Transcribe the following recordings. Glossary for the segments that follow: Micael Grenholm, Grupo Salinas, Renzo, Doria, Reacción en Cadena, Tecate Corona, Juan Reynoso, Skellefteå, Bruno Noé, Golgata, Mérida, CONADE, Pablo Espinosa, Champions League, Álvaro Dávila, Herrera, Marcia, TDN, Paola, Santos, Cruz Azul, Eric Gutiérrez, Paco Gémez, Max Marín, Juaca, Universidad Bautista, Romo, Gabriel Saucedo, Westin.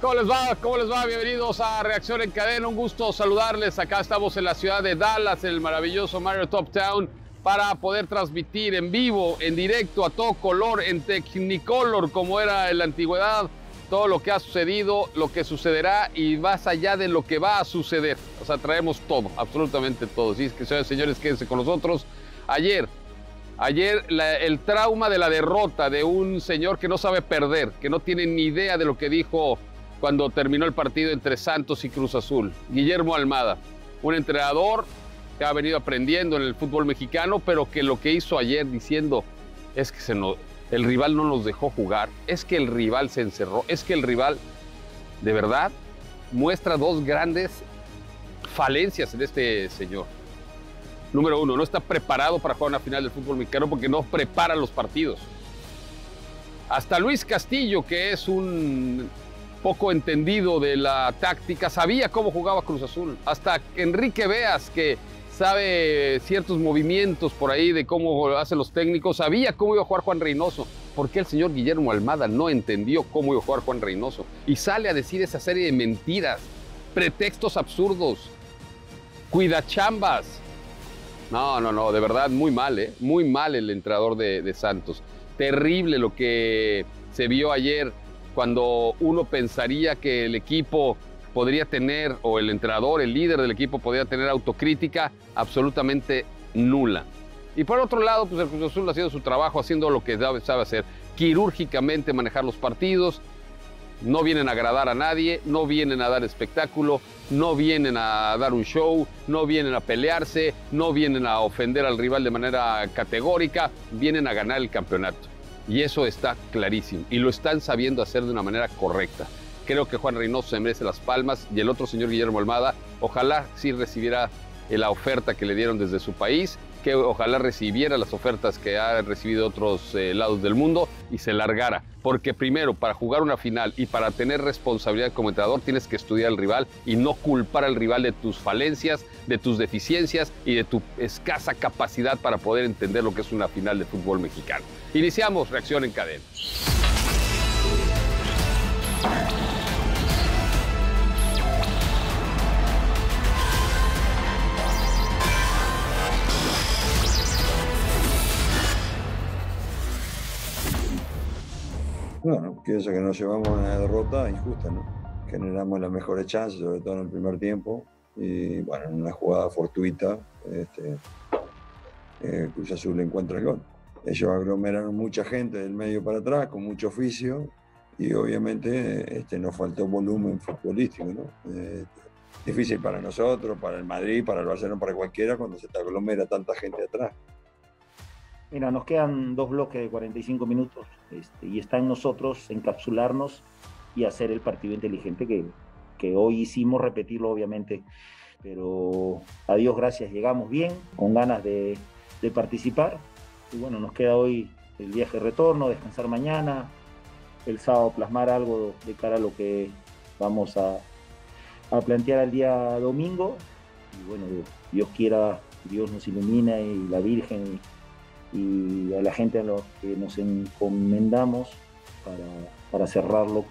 ¿Cómo les va? ¿Cómo les va? Bienvenidos a Reacción en Cadena. Un gusto saludarles. Acá estamos en la ciudad de Dallas, en el maravilloso Mario Top Town, para poder transmitir en vivo, en directo, a todo color, en Technicolor, como era en la antigüedad, todo lo que ha sucedido, lo que sucederá y más allá de lo que va a suceder. O sea, traemos todo, absolutamente todo. Así es que, señores, quédense con nosotros. Ayer el trauma de la derrota de un señor que no sabe perder, que no tiene ni idea de lo que dijo cuando terminó el partido entre Santos y Cruz Azul, Guillermo Almada, un entrenador que ha venido aprendiendo en el fútbol mexicano, pero que lo que hizo ayer diciendo es que el rival no nos dejó jugar, es que el rival se encerró, es que el rival de verdad muestra dos grandes falencias en este señor. Número uno, no está preparado para jugar una final del fútbol mexicano porque no prepara los partidos. Hasta Luis Castillo, que es un poco entendido de la táctica, sabía cómo jugaba Cruz Azul. Hasta Enrique Beas, que sabe ciertos movimientos por ahí de cómo hacen los técnicos, sabía cómo iba a jugar Juan Reynoso. ¿Por qué el señor Guillermo Almada no entendió cómo iba a jugar Juan Reynoso? Y sale a decir esa serie de mentiras, pretextos absurdos, cuidachambas. No, no, no, de verdad, muy mal, ¿eh? Muy mal el entrenador de Santos. Terrible lo que se vio ayer, cuando uno pensaría que el equipo podría tener, o el entrenador, el líder del equipo, podría tener autocrítica absolutamente nula. Y por otro lado, pues el Cruz Azul haciendo su trabajo, haciendo lo que sabe hacer, quirúrgicamente manejar los partidos. No vienen a agradar a nadie, no vienen a dar espectáculo, no vienen a dar un show, no vienen a pelearse, no vienen a ofender al rival de manera categórica, vienen a ganar el campeonato. Y eso está clarísimo, y lo están sabiendo hacer de una manera correcta. Creo que Juan Reynoso se merece las palmas, y el otro señor Guillermo Almada, ojalá sí recibiera la oferta que le dieron desde su país, que ojalá recibiera las ofertas que ha recibido otros lados del mundo y se largara. Porque primero, para jugar una final y para tener responsabilidad como entrenador, tienes que estudiar al rival y no culpar al rival de tus falencias, de tus deficiencias y de tu escasa capacidad para poder entender lo que es una final de fútbol mexicano. Iniciamos Reacción en Cadena. Bueno, pienso que nos llevamos a una derrota injusta, ¿no? Generamos las mejores chances, sobre todo en el primer tiempo, y bueno, en una jugada fortuita, Cruz Azul encuentra el gol. Ellos aglomeraron mucha gente del medio para atrás, con mucho oficio, y obviamente nos faltó volumen futbolístico, ¿no? Difícil para nosotros, para el Madrid, para el Barcelona, para cualquiera, cuando se te aglomera tanta gente atrás. Mira, nos quedan dos bloques de 45 minutos y está en nosotros encapsularnos y hacer el partido inteligente que hoy hicimos, repetirlo obviamente, pero a Dios gracias llegamos bien, con ganas de participar, y bueno, nos queda hoy el viaje de retorno, descansar mañana, el sábado plasmar algo de cara a lo que vamos a plantear el día domingo, y bueno, Dios quiera, Dios nos ilumina y la Virgen y a la gente a los que nos encomendamos para cerrarlo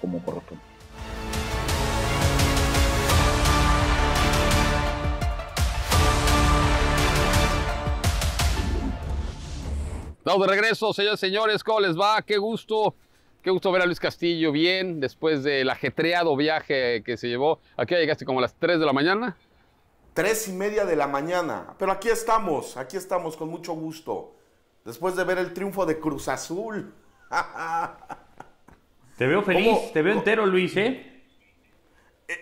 como corresponde. Estamos de regreso, señores, ¿cómo les va? Qué gusto ver a Luis Castillo bien después del ajetreado viaje que se llevó. ¿Aquí llegaste como a las 3 de la mañana? 3:30 de la mañana, pero aquí estamos con mucho gusto, después de ver el triunfo de Cruz Azul. Te veo feliz, ¿cómo? Te veo entero, Luis, ¿eh?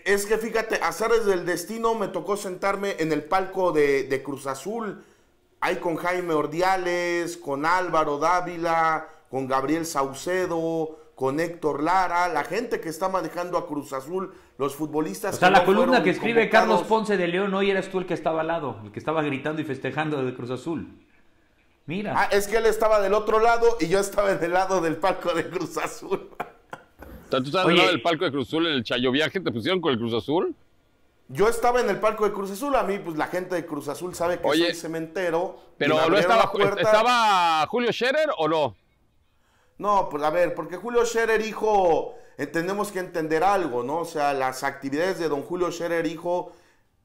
Es que fíjate, azares del destino, me tocó sentarme en el palco de Cruz Azul, ahí con Jaime Ordiales, con Álvaro Dávila, con Gabriel Saucedo, con Héctor Lara, la gente que está manejando a Cruz Azul, los futbolistas. O sea, que la columna que escribe Carlos Ponce de León, hoy eras tú el que estaba al lado, el que estaba gritando y festejando de Cruz Azul. Mira. Ah, es que él estaba del otro lado y yo estaba del lado del palco de Cruz Azul. O sea, ¿tú estabas del lado del palco de Cruz Azul en el chayoviaje? ¿Te pusieron con el Cruz Azul? Yo estaba en el palco de Cruz Azul, a mí pues la gente de Cruz Azul sabe que soy cementero. Pero no estaba, ¿estaba Julio Scherer o no? No, pues a ver, porque Julio Scherer, hijo, tenemos que entender algo, ¿no? O sea, las actividades de don Julio Scherer, hijo,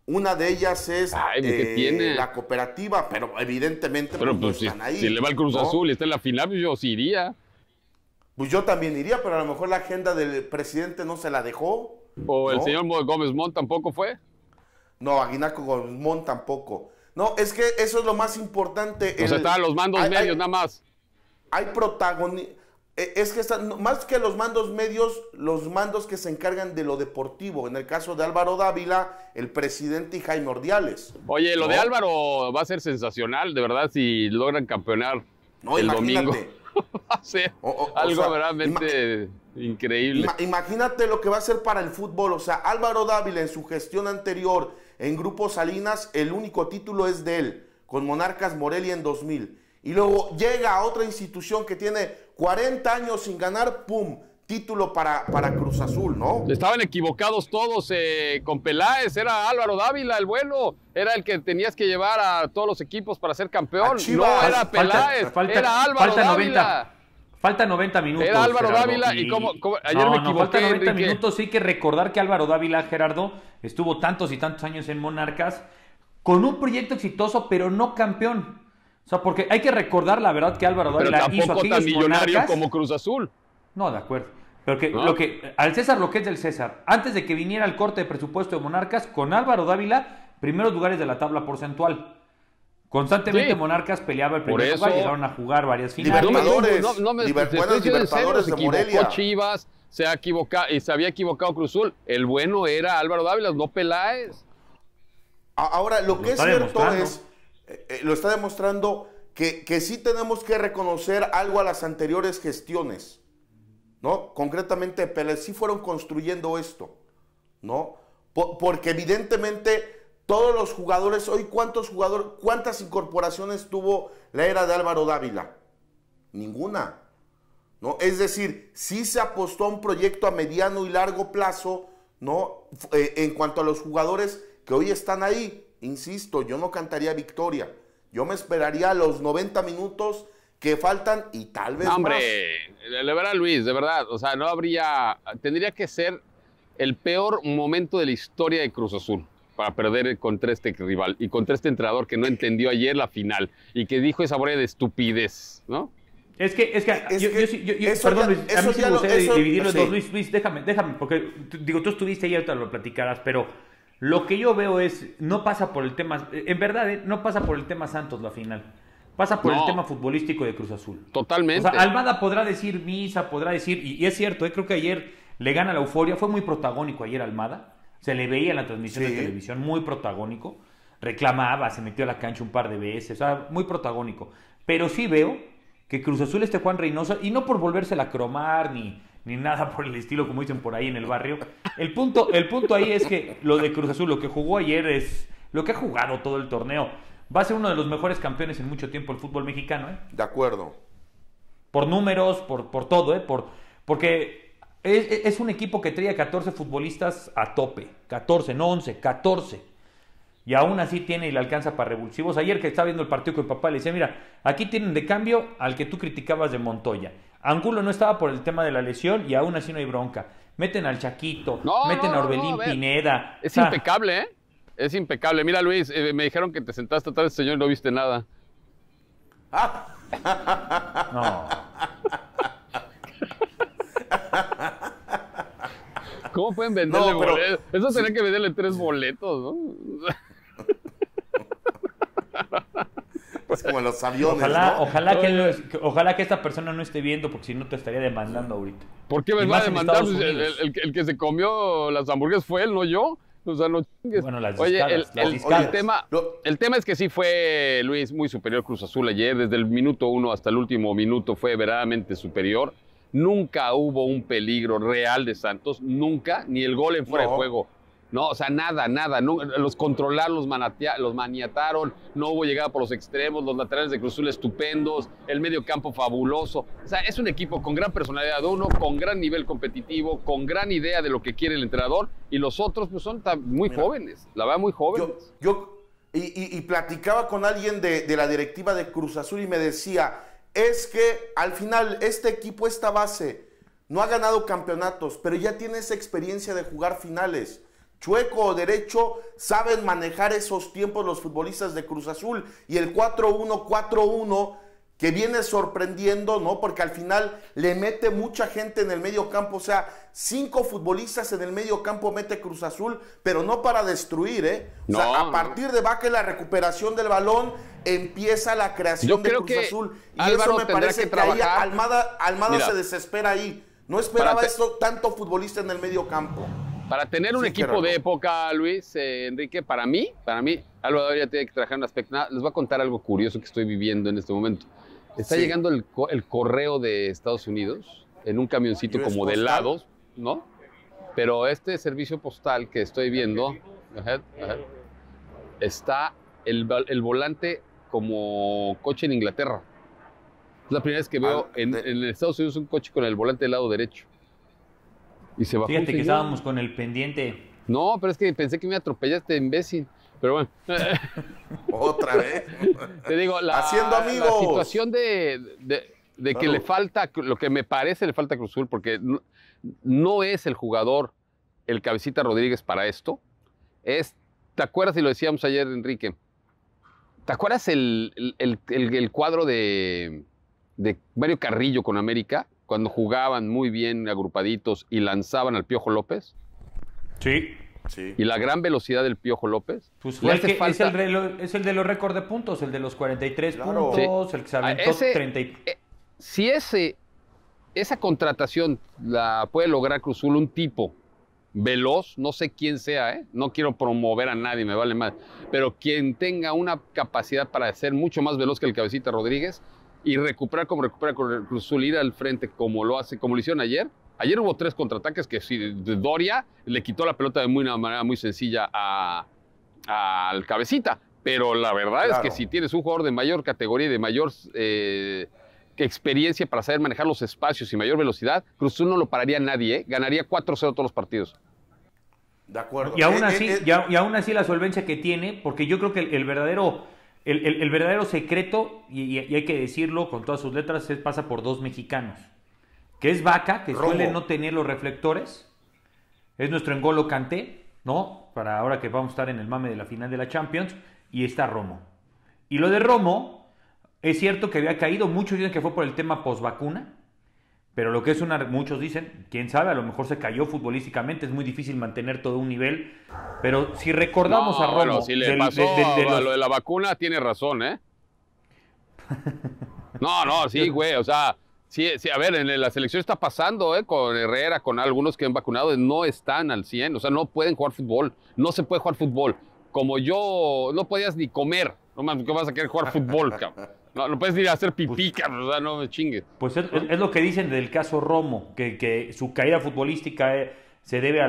una de ellas es la cooperativa, pero evidentemente pues, no están ahí. Si le va el Cruz Azul y está en la final, yo sí iría. Pues yo también iría, pero a lo mejor la agenda del presidente no se la dejó. ¿O el señor Gómez Mont tampoco fue? No, Aguinaco Gómez Mont tampoco. No, es que eso es lo más importante. O sea, estaban los mandos medios, nada más. Hay protagonistas. Es que están, más que los mandos medios, los mandos que se encargan de lo deportivo. En el caso de Álvaro Dávila, el presidente y Jaime Ordiales. Oye, lo de Álvaro va a ser sensacional, de verdad, si logran campeonar el domingo. Va a ser algo verdaderamente increíble. Imagínate lo que va a ser para el fútbol. O sea, Álvaro Dávila en su gestión anterior en Grupo Salinas, el único título es de él, con Monarcas Morelia en 2000. Y luego llega a otra institución que tiene 40 años sin ganar, ¡pum!, título para Cruz Azul, ¿no? Estaban equivocados todos con Peláez, era Álvaro Dávila el bueno, era el que tenías que llevar a todos los equipos para ser campeón. No, era Peláez, era Álvaro Dávila. Falta 90 minutos. Era Álvaro Dávila y como ayer me equivoqué. Falta 90 minutos, sí, que recordar que Álvaro Dávila, Gerardo, estuvo tantos y tantos años en Monarcas con un proyecto exitoso, pero no campeón. O sea, porque hay que recordar la verdad que Álvaro Dávila hizo aquellos tan millonario Monarcas, como Cruz Azul. No, de acuerdo. Pero que, ¿no? Al César lo que es del César. Antes de que viniera el corte de presupuesto de Monarcas, con Álvaro Dávila, primeros lugares de la tabla porcentual. Constantemente Monarcas peleaba el primer lugar, llegaron a jugar varias finales. Libertadores, Libertadores de Morelia. Chivas, se había equivocado Cruz Azul. El bueno era Álvaro Dávila, no Peláez. Ahora, lo que es cierto es... lo está demostrando que sí tenemos que reconocer algo a las anteriores gestiones, ¿no? Concretamente, Pérez sí fueron construyendo esto, ¿no? Porque evidentemente todos los jugadores, hoy ¿cuántas incorporaciones tuvo la era de Álvaro Dávila? Ninguna, ¿no? Es decir, sí se apostó a un proyecto a mediano y largo plazo, ¿no? En cuanto a los jugadores que hoy están ahí. Insisto, yo no cantaría victoria. Yo me esperaría los 90 minutos que faltan y tal vez más. De verdad, Luis, de verdad. O sea, no habría... Tendría que ser el peor momento de la historia de Cruz Azul para perder contra este rival y contra este entrenador que no entendió ayer la final y que dijo esa bola de estupidez, ¿no? Es que perdón, Luis, a mí sí me gustaría dividirlo en dos. Luis, déjame, porque digo, tú estuviste ayer, te lo platicarás, pero... Lo que yo veo es, no pasa por el tema, en verdad, no pasa por el tema Santos la final, pasa por el tema futbolístico de Cruz Azul. Totalmente. O sea, Almada podrá decir misa, podrá decir, y es cierto, creo que ayer le gana la euforia, fue muy protagónico ayer Almada, se le veía en la transmisión de televisión, muy protagónico, reclamaba, se metió a la cancha un par de veces, o sea, muy protagónico. Pero sí veo que Cruz Azul Juan Reynoso, y no por volvérsela a cromar, ni nada por el estilo, como dicen por ahí en el barrio. El punto ahí es que lo de Cruz Azul, lo que jugó ayer es lo que ha jugado todo el torneo. Va a ser uno de los mejores campeones en mucho tiempo el fútbol mexicano, ¿eh? De acuerdo. Por números, por todo, ¿eh? Porque es un equipo que trae a 14 futbolistas a tope. 14, no 11, 14. Y aún así tiene y le alcanza para revulsivos. Ayer que estaba viendo el partido con papá, le decía, mira, aquí tienen de cambio al que tú criticabas de Montoya. Angulo no estaba por el tema de la lesión y aún así no hay bronca. Meten al Chaquito, meten a Orbelín Pineda. Es impecable, ¿eh? Es impecable. Mira, Luis, me dijeron que te sentaste atrás del señor y no viste nada. No. ¿Cómo pueden venderle boletos? Eso sería que venderle 3 boletos, ¿no? Es como los aviones. Ojalá, ¿no? Ojalá que esta persona no esté viendo, porque si no te estaría demandando ahorita. ¿Por qué me va a demandar? El que se comió las hamburguesas fue él, no yo. O sea, no chingues. Bueno, el tema es que sí fue, Luis, muy superior Cruz Azul ayer. Desde el minuto 1 hasta el último minuto fue verdaderamente superior. Nunca hubo un peligro real de Santos, nunca, ni el gol en fuera de juego. No, o sea, nada. No, los controlaron, los maniataron, no hubo llegada por los extremos, los laterales de Cruz Azul estupendos, el medio campo fabuloso. O sea, es un equipo con gran personalidad de uno, con gran nivel competitivo, con gran idea de lo que quiere el entrenador, y los otros pues son muy jóvenes, la verdad, muy jóvenes. Yo platicaba con alguien de la directiva de Cruz Azul y me decía, es que al final este equipo, esta base, No ha ganado campeonatos, pero ya tiene esa experiencia de jugar finales. Chueco o derecho, saben manejar esos tiempos los futbolistas de Cruz Azul. Y el 4-1-4-1 que viene sorprendiendo, ¿no? Porque al final le mete mucha gente en el medio campo. O sea, 5 futbolistas en el medio campo mete Cruz Azul, pero no para destruir, ¿eh? No, o sea, a partir de Baca y la recuperación del balón, empieza la creación de Cruz Azul. Y Álvaro, eso me parece que ahí Almada se desespera ahí. No esperaba esto, tanto futbolista en el medio campo. Para tener un equipo de época, Luis, Enrique, para mí, Álvaro Dávila tiene que trabajar en un aspecto. Les voy a contar algo curioso que estoy viviendo en este momento. Está llegando el correo de Estados Unidos en un camioncito como de helados, ¿no? Pero este servicio postal que estoy viendo, está el volante como coche en Inglaterra. Es la primera vez que veo en Estados Unidos un coche con el volante del lado derecho. Y se bajó. Fíjate que estábamos con el pendiente. No, pero es que pensé que me atropellaste, imbécil. Pero bueno. Otra vez. Te digo, haciendo amigos. La situación de que le falta, lo que me parece le falta a Cruz Azul, porque no es el jugador, el Cabecita Rodríguez para esto. Es, ¿te acuerdas? Y lo decíamos ayer, Enrique. ¿Te acuerdas el cuadro de Mario Carrillo con América? Cuando jugaban muy bien agrupaditos y lanzaban al Piojo López. Sí. Sí. Y la gran velocidad del Piojo López. Pues fue es el de los récords de puntos, el de los 43 puntos, sí. El que se aventó 30. Si esa contratación la puede lograr Cruz Azul, un tipo veloz, no sé quién sea, ¿eh? No quiero promover a nadie, me vale más, pero quien tenga una capacidad para ser mucho más veloz que el Cabecita Rodríguez y recuperar como recupera Cruz Azul, ir al frente como lo hace, como lo hicieron ayer. Ayer hubo 3 contraataques que sí, Doria le quitó la pelota de una manera muy sencilla al Cabecita. Pero la verdad es que si tienes un jugador de mayor categoría y de mayor experiencia para saber manejar los espacios y mayor velocidad, Cruz Azul no lo pararía a nadie, ¿eh? Ganaría 4-0 todos los partidos. De acuerdo. Y aún así, y aún así la solvencia que tiene, porque yo creo que el verdadero secreto, y hay que decirlo con todas sus letras, pasa por 2 mexicanos. Que es Vaca, que Romo suele no tener los reflectores. Es nuestro N'Golo Kanté, ¿no? Para ahora que vamos a estar en el mame de la final de la Champions. Y está Romo. Y lo de Romo, es cierto que había caído. Muchos dicen que fue por el tema posvacuna. Pero lo que es muchos dicen, quién sabe, a lo mejor se cayó futbolísticamente. Es muy difícil mantener todo un nivel. Pero si recordamos a Romo... Si le pasó lo de la vacuna, tiene razón, ¿eh? No, sí, güey, o sea... Sí, a ver, en la selección está pasando, con Herrera, con algunos que han vacunado, no están al 100, o sea, no pueden jugar fútbol, no se puede jugar fútbol. Como yo, no podías ni comer, no mames, ¿cómo vas a querer jugar fútbol, cabrón? No puedes ni hacer pipí, cabrón, o sea, no me chingues. Pues es lo que dicen del caso Romo, que su caída futbolística se debe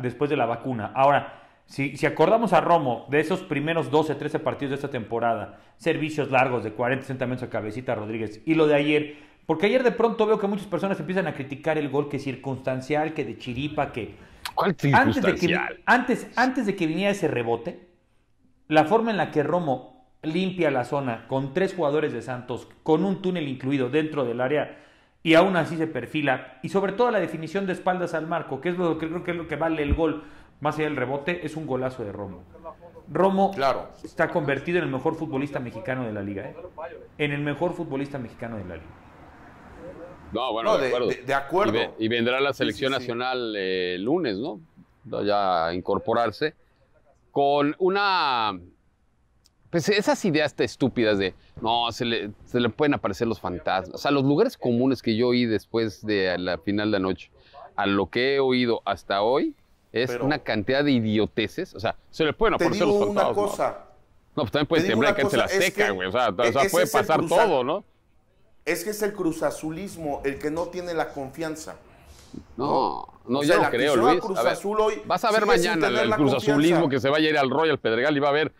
después de la vacuna. Ahora, si acordamos a Romo de esos primeros 12, 13 partidos de esta temporada, servicios largos de 40, 60 minutos a Cabecita Rodríguez, y lo de ayer... Porque ayer de pronto veo que muchas personas empiezan a criticar el gol que es circunstancial, que de chiripa, que... ¿Cuál circunstancial? Antes de que viniera ese rebote, la forma en la que Romo limpia la zona con 3 jugadores de Santos, con un túnel incluido dentro del área, y aún así se perfila, y sobre todo la definición de espaldas al marco, que es lo que creo que es lo que vale el gol, más allá del rebote, es un golazo de Romo. Romo está convertido en el mejor futbolista mexicano de la liga, ¿eh? En el mejor futbolista mexicano de la liga. No, bueno, no, de acuerdo. Y vendrá la selección nacional el lunes, ¿no? Ya incorporarse con una... Pues esas ideas estúpidas de... No, se le pueden aparecer los fantasmas. O sea, los lugares comunes que yo oí después de la final de la noche, a lo que he oído hasta hoy, es una cantidad de idioteces. O sea, se le pueden aparecer los fantasmas. Te digo una cosa. No, pues también puede temblar que se la seca, güey. O sea, puede pasar todo, ¿no? Es que es el cruzazulismo el que no tiene la confianza. No, ya lo creo, Luis. Cruz Azul hoy, vas a ver mañana el cruzazulismo que se vaya a ir al Royal Pedregal y va a haber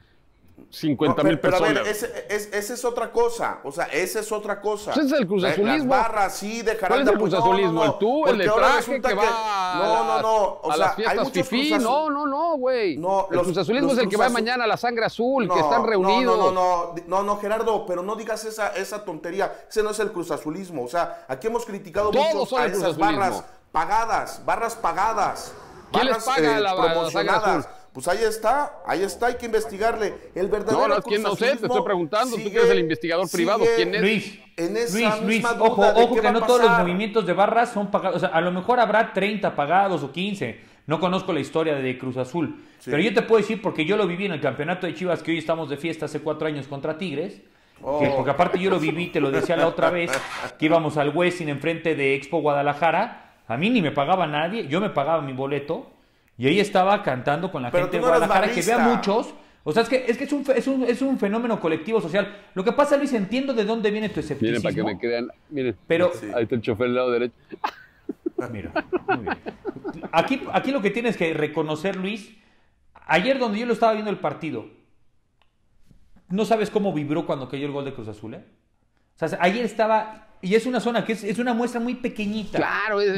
50.000 personas. Pero a ver, esa es otra cosa. O sea, esa es otra cosa. Ese es el cruzazulismo. Las barras sí dejarán de apuntar. ¿Cuál es el cruzazulismo? ¿El tú? ¿El de traje que va? No. O sea, hay muchos fifí. No, güey. El cruzazulismo es el que va mañana a la sangre azul, que están reunidos. No, Gerardo, pero no digas esa tontería. Ese no es el cruzazulismo. O sea, aquí hemos criticado mucho a esas barras pagadas. Barras pagadas. ¿Quién les paga la sangre azul? Pues ahí está, hay que investigarle. El verdadero no sé, te estoy preguntando, sigue, tú que eres el investigador privado, ¿quién es? Luis, ojo que no todos los movimientos de barras son pagados, o sea, a lo mejor habrá 30 pagados o 15, no conozco la historia de Cruz Azul, pero yo te puedo decir, porque yo lo viví en el campeonato de Chivas, que hoy estamos de fiesta hace 4 años contra Tigres, porque aparte yo lo viví, te lo decía la otra vez, que íbamos al Westin enfrente de Expo Guadalajara, a mí ni me pagaba nadie, yo me pagaba mi boleto, y ahí estaba cantando con la gente de Guadalajara, que vea muchos. O sea, es que es un fenómeno colectivo social. Lo que pasa, Luis, entiendo de dónde viene tu escepticismo. Miren, para que me crean. Miren, pero, ahí está el chofer del lado derecho. Mira, muy bien. Aquí lo que tienes que reconocer, Luis, ayer donde yo lo estaba viendo el partido, ¿no sabes cómo vibró cuando cayó el gol de Cruz Azul, eh? O sea, ayer estaba... Y es una zona que es una muestra muy pequeñita. Claro, es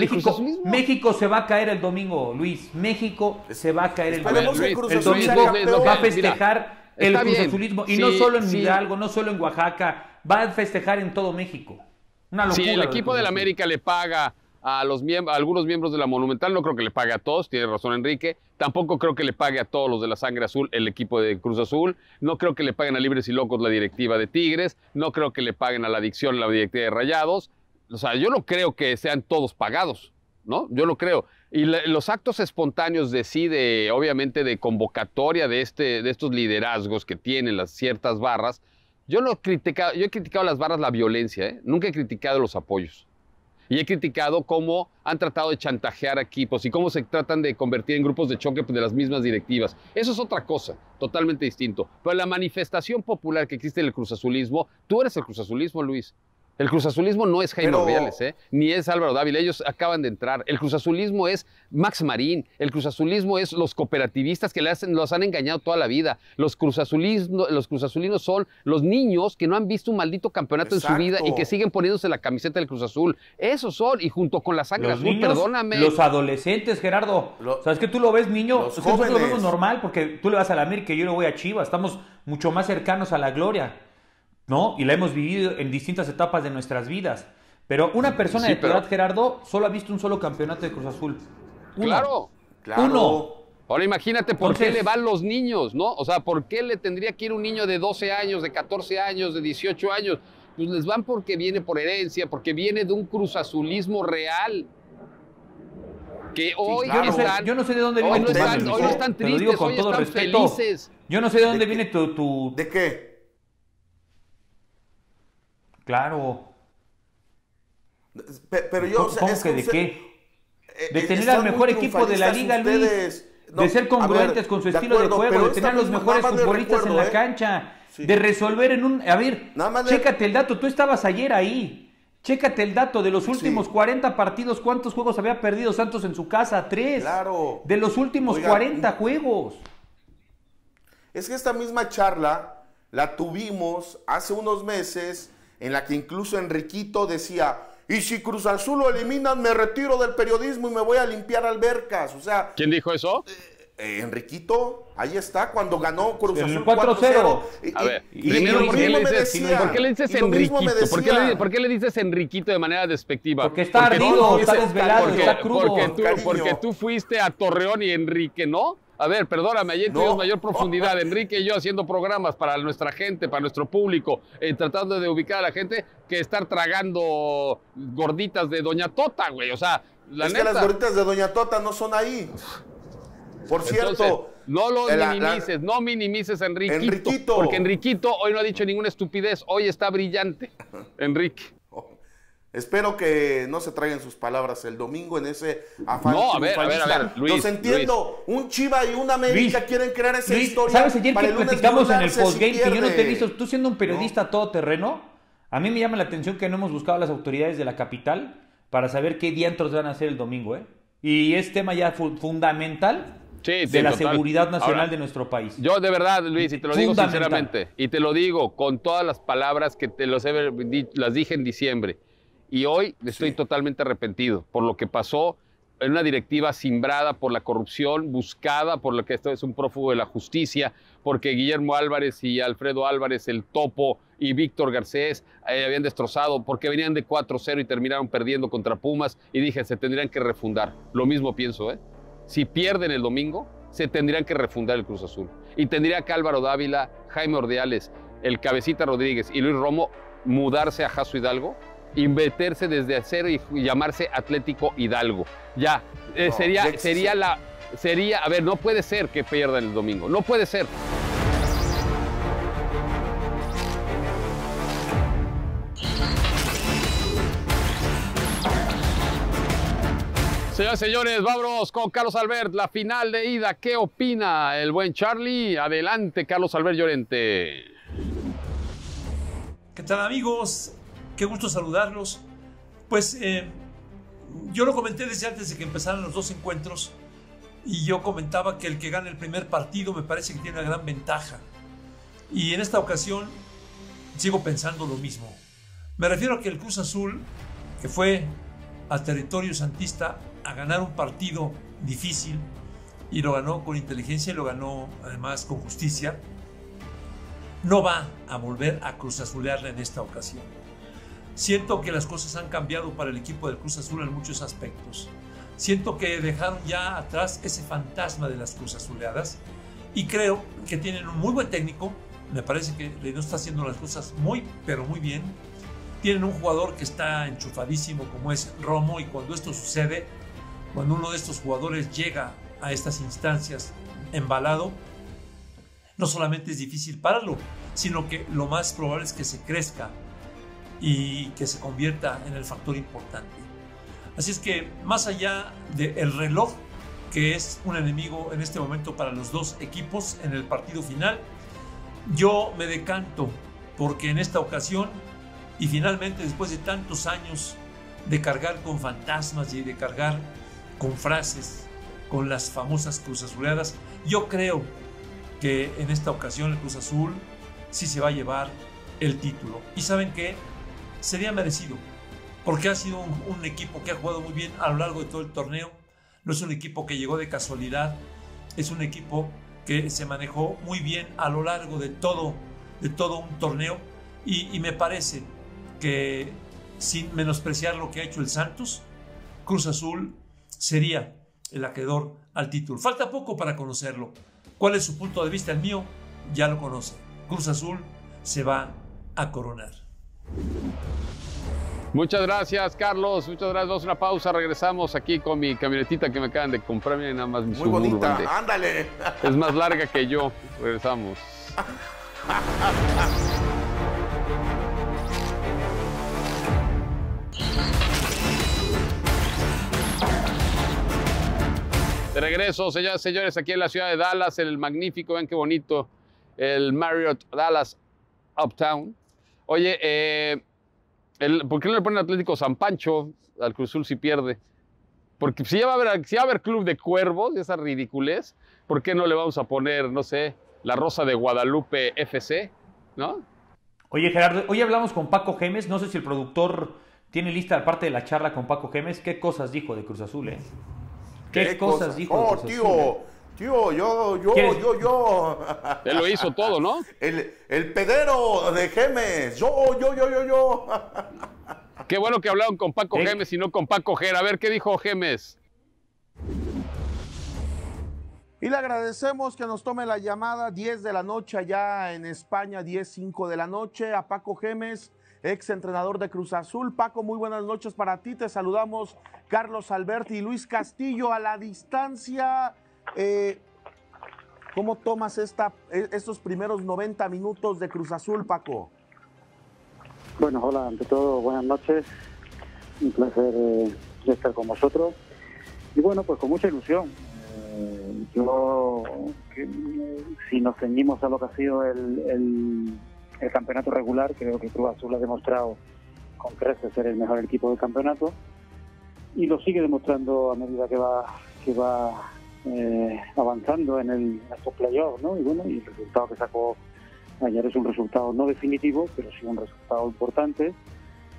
México se va a caer el domingo, Luis. México se va a caer el domingo. El domingo va a festejar el cruzazulismo. Y no solo en Hidalgo, no solo en Oaxaca. Va a festejar en todo México. Una locura. Si el equipo del América le paga a algunos miembros de la Monumental, no creo que le pague a todos, tiene razón Enrique. Tampoco creo que le pague a todos los de la Sangre Azul el equipo de Cruz Azul. No creo que le paguen a Libres y Locos la directiva de Tigres. No creo que le paguen a la Adicción la directiva de Rayados. O sea, yo no creo que sean todos pagados, ¿no? Yo lo creo. Y los actos espontáneos obviamente, de convocatoria de estos liderazgos que tienen las ciertas barras. Yo no he criticado, yo he criticado las barras la violencia, ¿eh? Nunca he criticado los apoyos. Y he criticado cómo han tratado de chantajear a equipos y cómo se tratan de convertir en grupos de choque de las mismas directivas. Eso es otra cosa, totalmente distinto. Pero la manifestación popular que existe en el cruzazulismo, tú eres el cruzazulismo, Luis. El cruzazulismo no es Jaime Ordiales, ni es Álvaro Dávila, ellos acaban de entrar. El cruzazulismo es Max Marín, el cruzazulismo es los cooperativistas que los han engañado toda la vida. Los cruzazulinos son los niños que no han visto un maldito campeonato en su vida y que siguen poniéndose la camiseta del Cruz Azul. Esos son, y junto con la sangre azul, perdóname. Los adolescentes, Gerardo, ¿sabes que tú lo ves, niño? Nosotros lo vemos normal porque tú le vas a la América y yo le voy a Chivas, estamos mucho más cercanos a la gloria. ¿No? Y la hemos vivido en distintas etapas de nuestras vidas. Pero una persona de tu edad, Gerardo, solo ha visto un solo campeonato de Cruz Azul. Uno. Claro. Uno. Ahora imagínate por qué le van los niños, ¿no? O sea, ¿por qué le tendría que ir un niño de 12 años, de 14 años, de 18 años? Pues les van porque viene por herencia, porque viene de un cruzazulismo real. Que hoy yo no sé de dónde viene tu respeto. Hoy están tristes, digo con hoy todo están respeto. Felices. Yo no sé de dónde viene tu... ¿De qué? Claro. Pero yo... ¿De tener al mejor equipo de la liga, Luis? De ser congruentes con su estilo de juego, de tener a los mejores futbolistas en la cancha, de resolver en un... A ver, chécate el dato, tú estabas ayer ahí. Chécate el dato, de los últimos 40 partidos, ¿cuántos juegos había perdido Santos en su casa? 3. Claro. De los últimos 40 juegos. Es que esta misma charla la tuvimos hace unos meses... en la que incluso Enriquito decía, y si Cruz Azul lo eliminan, me retiro del periodismo y me voy a limpiar albercas. O sea, ¿quién dijo eso? Enriquito, ahí está, cuando ganó Cruz Azul 4-0. A ver, primero, ¿por qué le dices Enriquito? ¿Por qué le dices Enriquito de manera despectiva? Porque está ardido, está desvelado, está crudo. Porque tú fuiste a Torreón y Enrique, ¿no? A ver, perdóname, ayer tuvimos mayor profundidad. Enrique y yo haciendo programas para nuestra gente, para nuestro público, tratando de ubicar a la gente, que estar tragando gorditas de Doña Tota, güey. O sea, la neta... Es que las gorditas de Doña Tota no son ahí. Por cierto... Entonces, no minimices a Enriquito. Porque Enriquito hoy no ha dicho ninguna estupidez. Hoy está brillante, Enrique. Espero que no se traigan sus palabras el domingo en ese afán. No, a ver, Luis. Los entiendo. Luis, un Chiva y una América quieren crear esa historia. ¿Sabes ayer que platicamos en el postgame que yo no te he visto? Tú siendo un periodista todoterreno, a mí me llama la atención que no hemos buscado a las autoridades de la capital para saber qué diantros van a hacer el domingo, ¿eh? Y es tema ya fundamental de la seguridad nacional de nuestro país. Yo de verdad, Luis, y te lo digo sinceramente, y te lo digo con todas las palabras que te las dije en diciembre, y hoy estoy totalmente arrepentido por lo que pasó en una directiva cimbrada por la corrupción, buscada por lo que esto es un prófugo de la justicia, porque Guillermo Álvarez y Alfredo Álvarez, el Topo, y Víctor Garcés habían destrozado, porque venían de 4-0 y terminaron perdiendo contra Pumas, y dije, se tendrían que refundar. Lo mismo pienso, ¿eh? Si pierden el domingo, se tendrían que refundar el Cruz Azul. Y tendría que Álvaro Dávila, Jaime Ordiales, el Cabecita Rodríguez y Luis Romo mudarse a Jaso Hidalgo, invertirse desde cero y llamarse Atlético Hidalgo. Ya, a ver, no puede ser que pierdan el domingo, no puede ser. Señoras y señores, vámonos con Carlos Albert, la final de ida. ¿Qué opina el buen Charlie? Adelante, Carlos Albert Llorente. ¿Qué tal, amigos? Qué gusto saludarlos. Pues yo lo comenté desde antes de que empezaran los dos encuentros, y yo comentaba que el que gane el primer partido me parece que tiene una gran ventaja. Y en esta ocasión sigo pensando lo mismo. Me refiero a que el Cruz Azul, que fue a territorio santista a ganar un partido difícil, y lo ganó con inteligencia y lo ganó además con justicia, no va a volver a cruzazulearla en esta ocasión. Siento que las cosas han cambiado para el equipo del Cruz Azul en muchos aspectos. Siento que dejaron ya atrás ese fantasma de las Cruz Azuleadas, y creo que tienen un muy buen técnico. Me parece que no está haciendo las cosas muy, pero muy bien. Tienen un jugador que está enchufadísimo como es Romo, y cuando esto sucede, cuando uno de estos jugadores llega a estas instancias embalado, no solamente es difícil pararlo, sino que lo más probable es que se crezca y que se convierta en el factor importante. Así es que más allá del reloj, que es un enemigo en este momento para los dos equipos en el partido final, yo me decanto porque en esta ocasión, y finalmente después de tantos años de cargar con fantasmas y de cargar con frases, con las famosas Cruz Azuleadas, yo creo que en esta ocasión el Cruz Azul sí se va a llevar el título. ¿Y saben qué? Sería merecido, porque ha sido un equipo que ha jugado muy bien a lo largo de todo el torneo. No es un equipo que llegó de casualidad, es un equipo que se manejó muy bien a lo largo de todo un torneo, y me parece que, sin menospreciar lo que ha hecho el Santos, Cruz Azul sería el acreedor al título. Falta poco para conocerlo. ¿Cuál es su punto de vista? El mío ya lo conoce. Cruz Azul se va a coronar. Muchas gracias, Carlos. Muchas gracias. Vamos a una pausa. Regresamos aquí con mi camionetita que me acaban de comprar. Miren, nada más. Muy bonita. Ándale. Es más larga que yo. Regresamos. De regreso, señoras y señores, aquí en la ciudad de Dallas, en el magnífico, vean qué bonito, el Marriott Dallas Uptown. Oye, ¿por qué no le ponen Atlético San Pancho al Cruz Azul si pierde? Porque si ya va a haber, Club de Cuervos, esa ridiculez, ¿por qué no le vamos a poner, no sé, la Rosa de Guadalupe FC, no? Oye, Gerardo, hoy hablamos con Paco Gémez. No sé si el productor tiene lista la parte de la charla con Paco Gémez. ¿Qué cosas dijo de Cruz Azul, eh? ¿Qué cosas dijo de Cruz Azul? Tío, yo. Él lo hizo todo, ¿no? El pedero de Gémez. Yo. Qué bueno que hablaron con Paco Gémez y no con Paco Gémez. A ver, ¿qué dijo Gémez? Y le agradecemos que nos tome la llamada 10 de la noche allá en España, 10:05 de la noche, a Paco Gémez, ex entrenador de Cruz Azul. Paco, muy buenas noches para ti. Te saludamos Carlos Alberti y Luis Castillo a la distancia. ¿Cómo tomas estos primeros 90 minutos de Cruz Azul, Paco? Bueno, hola, ante todo, buenas noches. Un placer estar con vosotros. Y bueno, pues con mucha ilusión. Si nos ceñimos a lo que ha sido el campeonato regular, creo que Cruz Azul ha demostrado con creces ser el mejor equipo del campeonato. Y lo sigue demostrando a medida que va avanzando en estos playoffs, ¿no? Y bueno, y el resultado que sacó ayer es un resultado no definitivo, pero sí un resultado importante,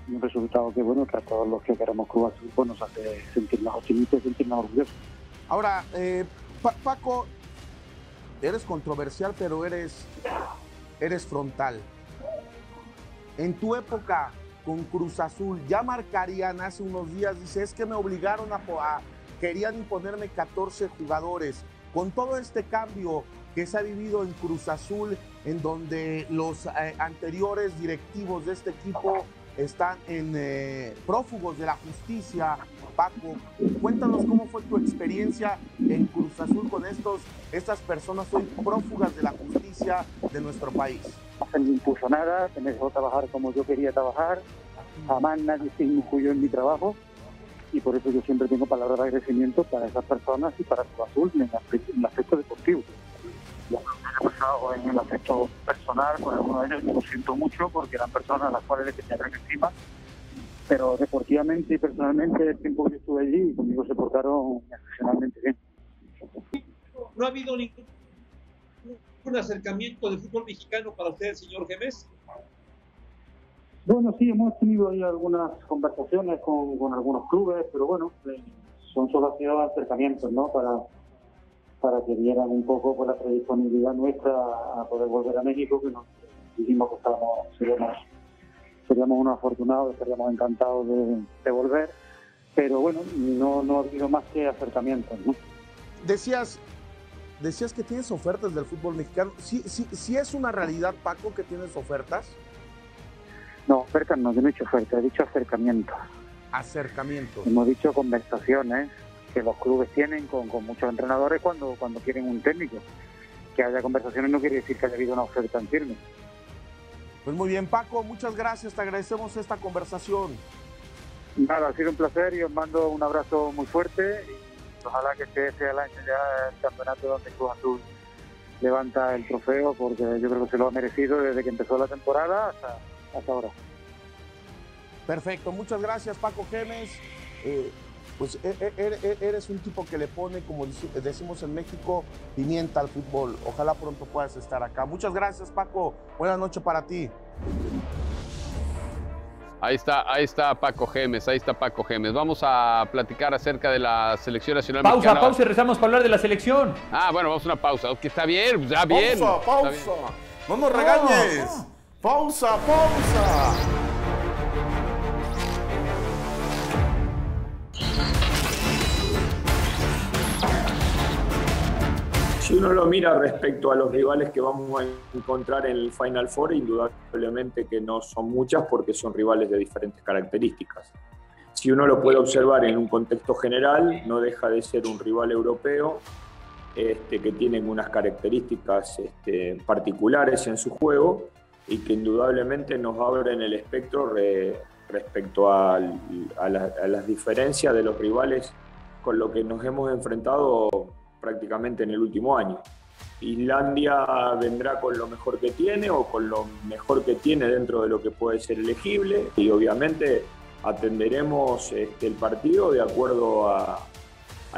un resultado que, bueno, que a todos los que queremos Cruz Azul, pues, nos hace sentirnos optimistas, sentirnos orgullosos. Ahora, Paco, eres controversial, pero eres frontal. En tu época con Cruz Azul, ya marcarían hace unos días, dice, es que me obligaron querían imponerme 14 jugadores. Con todo este cambio que se ha vivido en Cruz Azul, en donde los anteriores directivos de este equipo están en prófugos de la justicia, Paco, cuéntanos cómo fue tu experiencia en Cruz Azul con estas personas hoy prófugas de la justicia de nuestro país. No me impuso nada, me dejó trabajar como yo quería trabajar, jamás nadie se inmiscuyó en mi trabajo, y por eso yo siempre tengo palabras de agradecimiento para esas personas y para Cruz Azul en el aspecto deportivo. Lo que ha pasado en el aspecto personal con algunos de ellos, lo siento mucho porque eran personas a las cuales les tenía gran estima, pero deportivamente y personalmente, el tiempo que estuve allí, conmigo se portaron excepcionalmente bien. ¿No ha habido ningún acercamiento de fútbol mexicano para usted, señor Gémez? Bueno, sí, hemos tenido ahí algunas conversaciones con algunos clubes, pero bueno, son solo acercamientos, ¿no? Para que vieran un poco por la predisponibilidad nuestra a poder volver a México, que nos dijimos que seríamos unos afortunados, estaríamos encantados de volver, pero bueno, no ha habido más que acercamientos, ¿no? Decías que tienes ofertas del fútbol mexicano. ¿Sí es una realidad, Paco, que tienes ofertas? No, ofertas no, yo no he dicho ofertas, he dicho acercamientos. Acercamientos. Hemos dicho conversaciones que los clubes tienen con muchos entrenadores cuando quieren un técnico. Que haya conversaciones no quiere decir que haya habido una oferta en firme. Pues muy bien, Paco, muchas gracias, te agradecemos esta conversación. Nada, ha sido un placer y os mando un abrazo muy fuerte. Y ojalá que este sea el año ya el campeonato donde Cruz Azul levanta el trofeo, porque yo creo que se lo ha merecido desde que empezó la temporada hasta ahora. Perfecto, muchas gracias, Paco Gémez. Pues eres un tipo que le pone, como decimos en México, pimienta al fútbol. Ojalá pronto puedas estar acá. Muchas gracias, Paco. Buenas noches para ti. Ahí está Paco Gémez, Vamos a platicar acerca de la selección nacional mexicana. Pausa, regresamos para hablar de la selección. Ah, bueno, vamos a una pausa. Que está bien, ya bien. Pausa. No nos regañes. Pausa. Si uno lo mira respecto a los rivales que vamos a encontrar en el Final Four, indudablemente que no son muchas porque son rivales de diferentes características. Si uno lo puede observar en un contexto general, no deja de ser un rival europeo que tiene unas características particulares en su juego y que indudablemente nos abre en el espectro respecto a las diferencias de los rivales con lo que nos hemos enfrentado prácticamente en el último año. Islandia vendrá con lo mejor que tiene o con lo mejor que tiene dentro de lo que puede ser elegible y obviamente atenderemos el partido de acuerdo a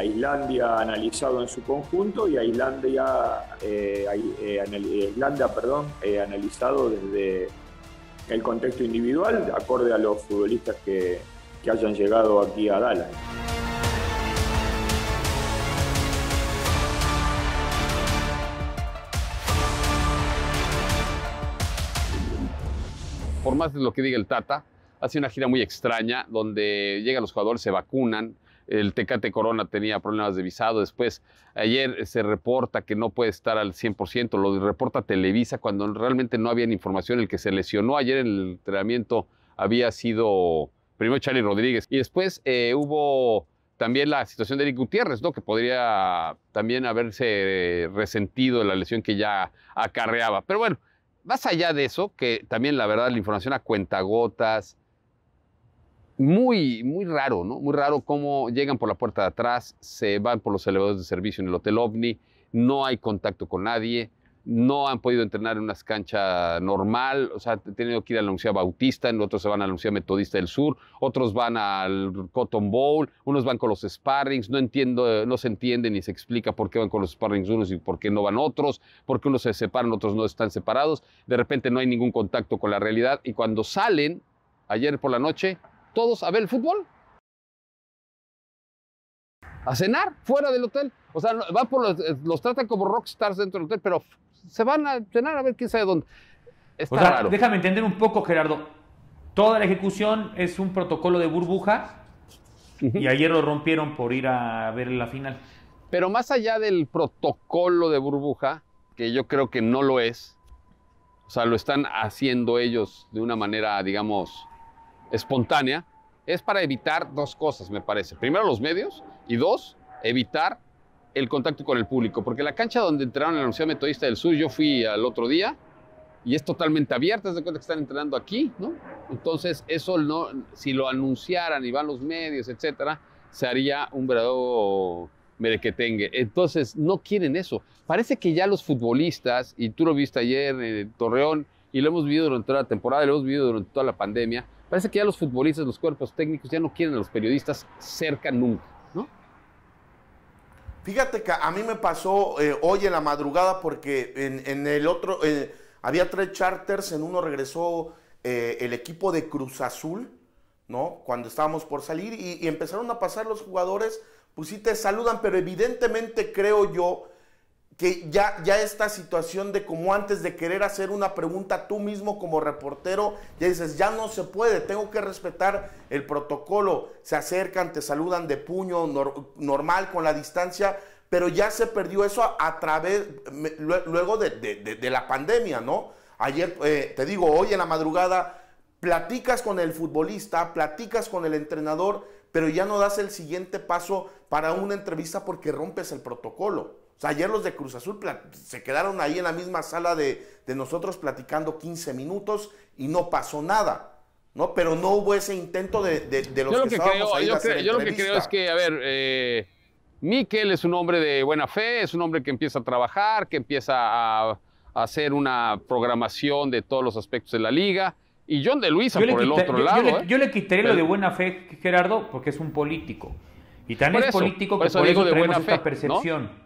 Islandia analizado en su conjunto y a Islandia analizado desde el contexto individual, acorde a los futbolistas que hayan llegado aquí a Dallas. Por más de lo que diga el Tata, hace una gira muy extraña donde llegan los jugadores, se vacunan. El Tecate Corona tenía problemas de visado. Después, ayer se reporta que no puede estar al 100%. Lo reporta Televisa cuando realmente no había información. El que se lesionó ayer en el entrenamiento había sido primero Charly Rodríguez. Y después hubo también la situación de Eric Gutiérrez, ¿no? Que podría también haberse resentido de la lesión que ya acarreaba. Pero bueno, más allá de eso, que también la verdad la información a cuentagotas, muy raro, ¿no? Muy raro cómo llegan por la puerta de atrás, se van por los elevadores de servicio en el Hotel OVNI, no hay contacto con nadie. no han podido entrenar en una cancha normal, o sea, han tenido que ir a la Universidad Bautista, otros se van a la Universidad Metodista del Sur, otros van al Cotton Bowl, unos van con los sparrings, no se entiende ni se explica por qué van con los sparrings unos y por qué no van otros, por qué unos se separan, otros no están separados, de repente no hay ningún contacto con la realidad y cuando salen, ayer por la noche, todos a ver el fútbol, a cenar fuera del hotel, o sea, van por los tratan como rockstars dentro del hotel, pero se van a cenar a ver quién sabe dónde. Está, o sea, raro. Déjame entender un poco, Gerardo. Toda la ejecución es un protocolo de burbuja y ayer lo rompieron por ir a ver la final. Pero más allá del protocolo de burbuja, que yo creo que no lo es, o sea, lo están haciendo ellos de una manera, digamos, espontánea, es para evitar dos cosas, me parece. Primero, los medios, y dos, evitar el contacto con el público, porque la cancha donde entrenaron en la Universidad Metodista del Sur, yo fui al otro día, y es totalmente abierta, se da cuenta que están entrenando aquí, ¿no? Entonces, eso no, si lo anunciaran y van los medios, etcétera, se haría un verdadero merequetengue. Entonces, no quieren eso. Parece que ya los futbolistas, y tú lo viste ayer en Torreón, y lo hemos vivido durante toda la temporada, lo hemos vivido durante toda la pandemia, parece que ya los futbolistas, los cuerpos técnicos, ya no quieren a los periodistas cerca nunca, ¿no? Fíjate que a mí me pasó hoy en la madrugada porque en el otro... había tres charters, en uno regresó el equipo de Cruz Azul, ¿no? Cuando estábamos por salir y empezaron a pasar los jugadores, pues sí te saludan, pero evidentemente creo yo que ya esta situación de como antes de querer hacer una pregunta tú mismo como reportero, ya dices, ya no se puede, tengo que respetar el protocolo. Se acercan, te saludan de puño, normal, con la distancia, pero ya se perdió eso a través, luego de la pandemia, ¿no? Ayer, te digo, hoy en la madrugada, platicas con el futbolista, platicas con el entrenador, pero ya no das el siguiente paso para una entrevista porque rompes el protocolo. O sea, ayer los de Cruz Azul se quedaron ahí en la misma sala de nosotros platicando 15 minutos y no pasó nada. ¿No? Pero no hubo ese intento de los que estábamos ahí a hacer entrevista. Yo lo que creo es que, a ver... Miquel es un hombre de buena fe, es un hombre que empieza a trabajar, que empieza a hacer una programación de todos los aspectos de la liga. Y John de Luisa por el otro lado. Yo le quitaría lo de buena fe, Gerardo, porque es un político. Y también es político que por eso tenemos esta percepción.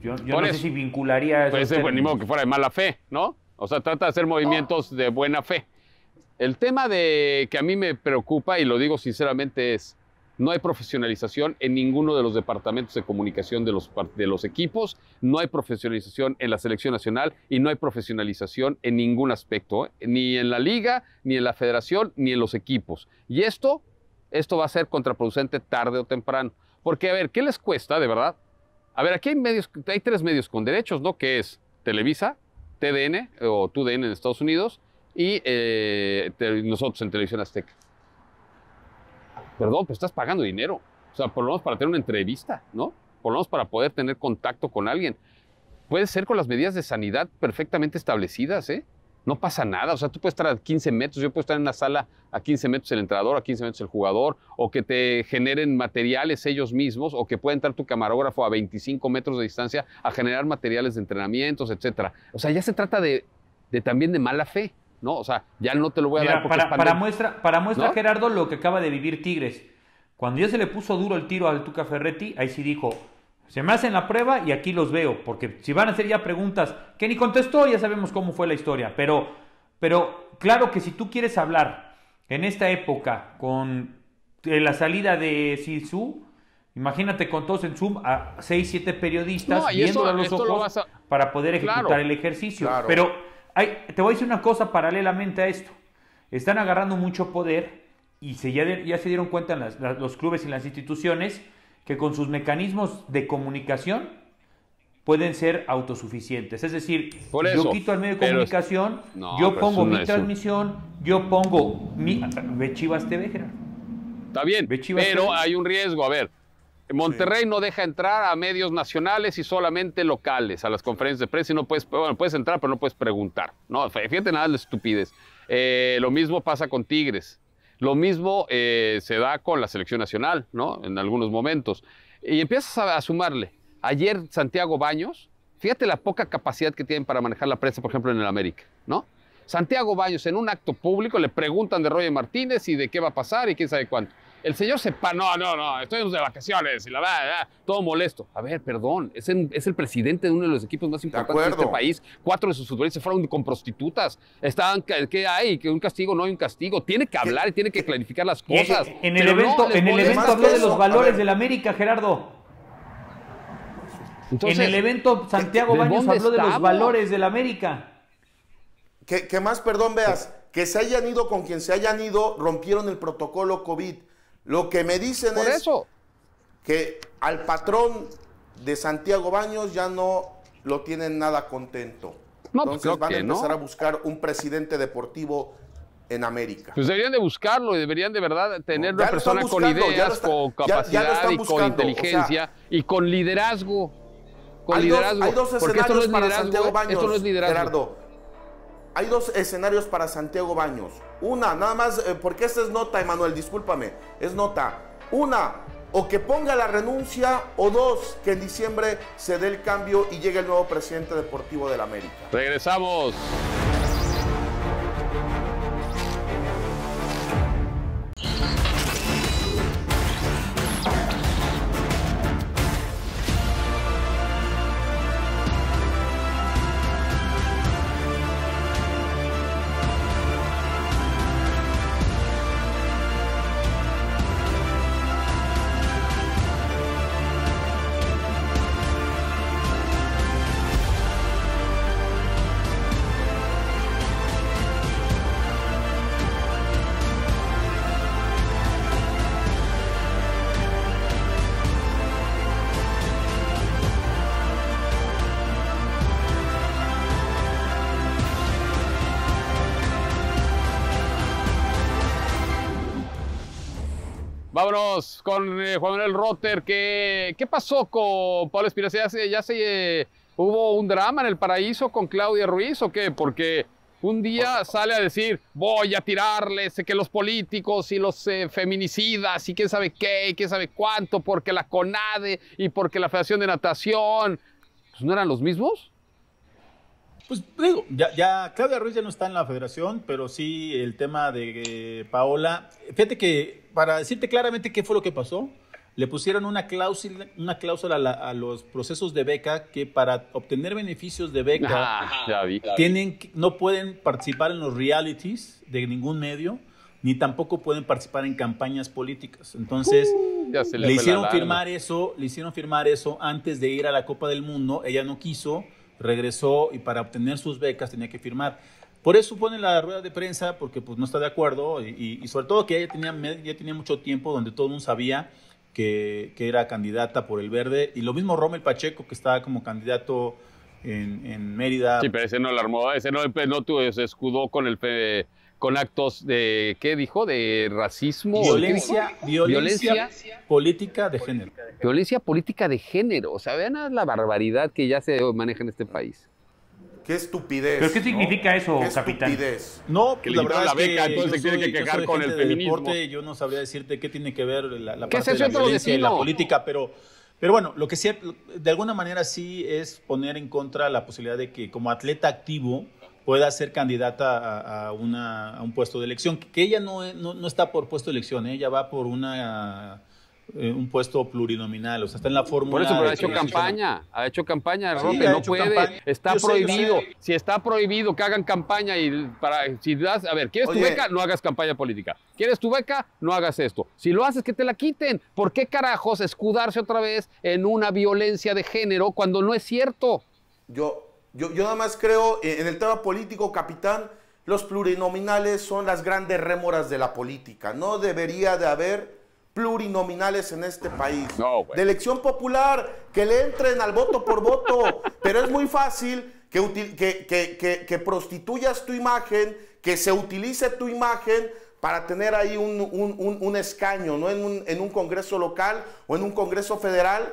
Yo no sé si vincularía... Pues es ni modo que fuera de mala fe, ¿no? O sea, trata de hacer movimientos de buena fe. El tema de que a mí me preocupa, y lo digo sinceramente, es... No hay profesionalización en ninguno de los departamentos de comunicación de los equipos, no hay profesionalización en la selección nacional y no hay profesionalización en ningún aspecto, ni en la liga, ni en la federación, ni en los equipos. Y esto va a ser contraproducente tarde o temprano. Porque, a ver, ¿qué les cuesta de verdad? A ver, aquí hay tres medios con derechos, ¿no? Que es Televisa, TDN o TUDN en Estados Unidos y nosotros en Televisión Azteca. Perdón, pero estás pagando dinero. O sea, por lo menos para tener una entrevista, ¿no? Por lo menos para poder tener contacto con alguien. Puede ser con las medidas de sanidad perfectamente establecidas, ¿eh? No pasa nada. O sea, tú puedes estar a 15 metros, yo puedo estar en una sala a 15 metros el entrenador, a 15 metros el jugador, o que te generen materiales ellos mismos, o que pueda entrar tu camarógrafo a 25 metros de distancia a generar materiales de entrenamientos, etc. O sea, ya se trata de también de mala fe. No, o sea, ya no te lo voy a dar porque es pandemia. Para muestra, ¿no? Gerardo, lo que acaba de vivir Tigres. Cuando ya se le puso duro el tiro al Tuca Ferretti, ahí sí dijo, se me hacen la prueba y aquí los veo. Porque si van a hacer ya preguntas que ni contestó, ya sabemos cómo fue la historia. Pero claro que si tú quieres hablar en esta época con la salida de Sisu, imagínate con todos en Zoom a 6, 7 periodistas viendo a los ojos para poder ejecutar el ejercicio. Claro. Pero... te voy a decir una cosa paralelamente a esto. Están agarrando mucho poder y ya se dieron cuenta los clubes y las instituciones que con sus mecanismos de comunicación pueden ser autosuficientes. Es decir, yo quito al medio de comunicación, yo pongo mi transmisión, yo pongo mi... Ve Chivas TV, Gerardo. Está bien, pero hay un riesgo. A ver, Monterrey no deja entrar a medios nacionales y solamente locales a las conferencias de prensa y no puedes, bueno, puedes entrar pero no puedes preguntar. No, fíjate nada de la estupidez. Lo mismo pasa con Tigres. Lo mismo se da con la selección nacional, ¿no? En algunos momentos. Y empiezas a sumarle. Ayer Santiago Baños, Fíjate la poca capacidad que tienen para manejar la prensa, por ejemplo, en el América, ¿no? Santiago Baños, en un acto público, le preguntan de Roger Martínez y de qué va a pasar y quién sabe cuánto. El señor sepa, no, estoy de vacaciones y la verdad, todo molesto. A ver, perdón, es el presidente de uno de los equipos más importantes de este país. 4 de sus futbolistas se fueron con prostitutas. Estaban, ¿qué hay? ¿Que un castigo? No hay un castigo. Tiene que hablar y tiene que clarificar las cosas. En el evento, habló de los valores del América, Gerardo. Entonces, en el evento, Santiago Baños habló de los valores del América. ¿Qué más, perdón, Beas? Que se hayan ido con quien se hayan ido, rompieron el protocolo COVID. Lo que me dicen es eso, que al patrón de Santiago Baños ya no lo tienen nada contento. No, entonces pues van a empezar a buscar un presidente deportivo en América. Pues deberían de buscarlo y deberían de verdad tener una persona con ideas, con capacidad y con inteligencia, o sea, y con liderazgo. Con liderazgo. Hay dos escenarios para Santiago Baños, esto no es liderazgo, Gerardo. Hay dos escenarios para Santiago Baños. Una, nada más, porque esta es nota, Emanuel, discúlpame, es nota. Una, o que ponga la renuncia, o dos, que en diciembre se dé el cambio y llegue el nuevo presidente deportivo del América. Regresamos. Vámonos con Juan Manuel Rotter. ¿Qué pasó con Pablo Espinosa? ¿Hubo un drama en el paraíso con Claudia Ruiz o qué? Porque un día sale a decir, voy a tirarles que los políticos y los feminicidas y quién sabe qué, y quién sabe cuánto, porque la CONADE y porque la Federación de Natación, pues no eran los mismos. Pues digo, ya Claudia Ruiz ya no está en la federación, pero sí el tema de Paola. Fíjate que, para decirte claramente qué fue lo que pasó, le pusieron una cláusula a los procesos de beca que para obtener beneficios de beca no pueden participar en los realities de ningún medio, ni tampoco pueden participar en campañas políticas. Entonces, le hicieron firmar eso antes de ir a la Copa del Mundo. Ella no quiso. Regresó y para obtener sus becas tenía que firmar. Por eso pone la rueda de prensa, porque pues no está de acuerdo y sobre todo que ella ya tenía mucho tiempo donde todo el mundo sabía que era candidata por el verde. Y lo mismo Rommel Pacheco, que estaba como candidato en Mérida. Sí, pero ese no la armó, ese no se escudó con el... con actos de, ¿qué dijo? De racismo. Violencia política de género. Violencia política de género. O sea, vean la barbaridad que ya se maneja en este país. Qué estupidez. ¿Pero qué significa eso, capitán? Estupidez. No, que la verdad es que la beca, entonces se tiene que quejar con el feminismo. Deporte, yo no sabría decirte qué tiene que ver la parte de la violencia y la política, pero bueno, lo que sí, de alguna manera sí es poner en contra la posibilidad de que como atleta activo pueda ser candidata a un puesto de elección, que ella no está por puesto de elección, ella va por un puesto plurinominal, o sea, está en la fórmula. Por eso, pero ha hecho campaña, sí, no puede, campaña. Está prohibido. Si está prohibido que hagan campaña ¿quieres tu beca? No hagas campaña política. ¿Quieres tu beca? No hagas esto. Si lo haces, que te la quiten. ¿Por qué carajos escudarse otra vez en una violencia de género cuando no es cierto? Yo nada más creo, en el tema político, capitán, los plurinominales son las grandes rémoras de la política. No debería de haber plurinominales en este país. No, de elección popular, que le entren al voto por voto. Pero es muy fácil que prostituyas tu imagen, que se utilice tu imagen para tener ahí un escaño, ¿no? En un congreso local o en un congreso federal.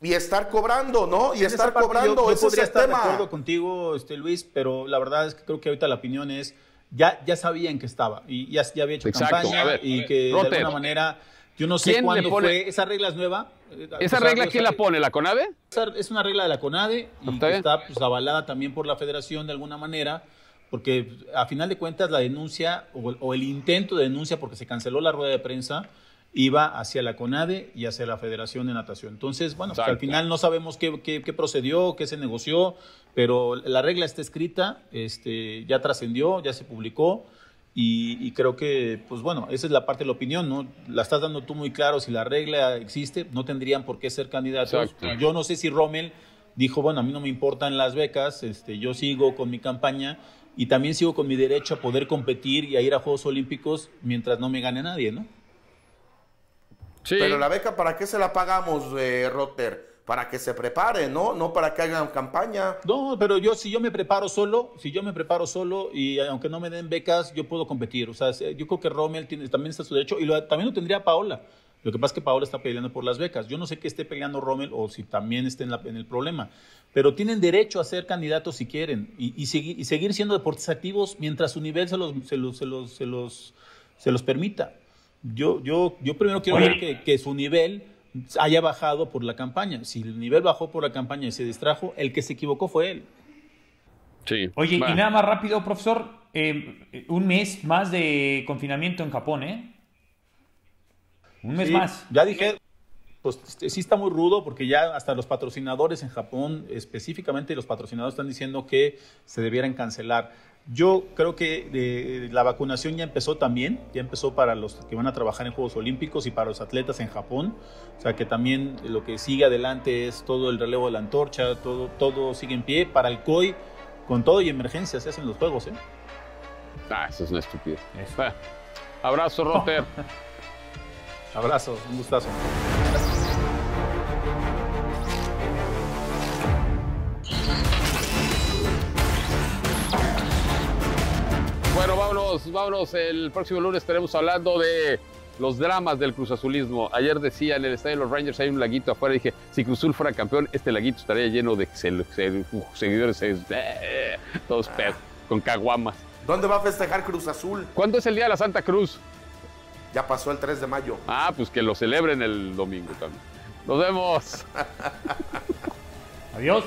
Y estar cobrando, ¿no? Y estar cobrando. Yo podría estar de acuerdo contigo, Luis, pero la verdad es que creo que ahorita la opinión es, ya sabían que estaba, y ya había hecho campaña, y que de alguna manera Yo no sé cuándo fue. ¿Esa regla es nueva? ¿Esa regla quién la pone? ¿La CONADE? Es una regla de la CONADE y está pues, avalada también por la Federación de alguna manera, porque a final de cuentas la denuncia o el intento de denuncia, porque se canceló la rueda de prensa, iba hacia la CONADE y hacia la Federación de Natación. Entonces, bueno, pues, al final no sabemos qué procedió, qué se negoció, pero la regla está escrita, ya trascendió, ya se publicó. Y creo que, pues bueno, esa es la parte de la opinión, ¿no? La estás dando tú muy claro, si la regla existe, no tendrían por qué ser candidatos. Exacto. Yo no sé si Rommel dijo, bueno, a mí no me importan las becas, yo sigo con mi campaña y también sigo con mi derecho a poder competir y a ir a Juegos Olímpicos mientras no me gane nadie, ¿no? Sí. Pero la beca, ¿para qué se la pagamos, Rotter? Para que se prepare, ¿no? No para que hagan campaña. No, pero yo si yo me preparo solo y aunque no me den becas, yo puedo competir. O sea, yo creo que Rommel también está su derecho y también lo tendría Paola. Lo que pasa es que Paola está peleando por las becas. Yo no sé qué esté peleando Rommel o si también esté en el problema. Pero tienen derecho a ser candidatos si quieren y seguir siendo deportistas activos mientras su nivel se los permita. Yo primero quiero ver que su nivel haya bajado por la campaña. Si el nivel bajó por la campaña y se distrajo, el que se equivocó fue él. Sí. Oye, y nada más rápido, profesor, un mes más de confinamiento en Japón, ¿eh? Un mes más. Ya dije, pues sí está muy rudo porque ya hasta los patrocinadores en Japón, específicamente los patrocinadores, están diciendo que se debieran cancelar. Yo creo que la vacunación ya empezó también, ya empezó para los que van a trabajar en Juegos Olímpicos y para los atletas en Japón, o sea que también lo que sigue adelante es todo el relevo de la antorcha, todo sigue en pie, para el COI, con todo y emergencias se hacen los Juegos, ¿eh? Ah, eso es una estupidez. Abrazo, Rotter. Abrazo, un gustazo. Bueno, vámonos. El próximo lunes estaremos hablando de los dramas del cruzazulismo. Ayer decía, en el estadio de los Rangers hay un laguito afuera. Dije, si Cruz Azul fuera campeón, este laguito estaría lleno de seguidores. Todos perros, con caguamas. ¿Dónde va a festejar Cruz Azul? ¿Cuándo es el Día de la Santa Cruz? Ya pasó el 3 de mayo. Ah, pues que lo celebren el domingo también. Nos vemos. Adiós.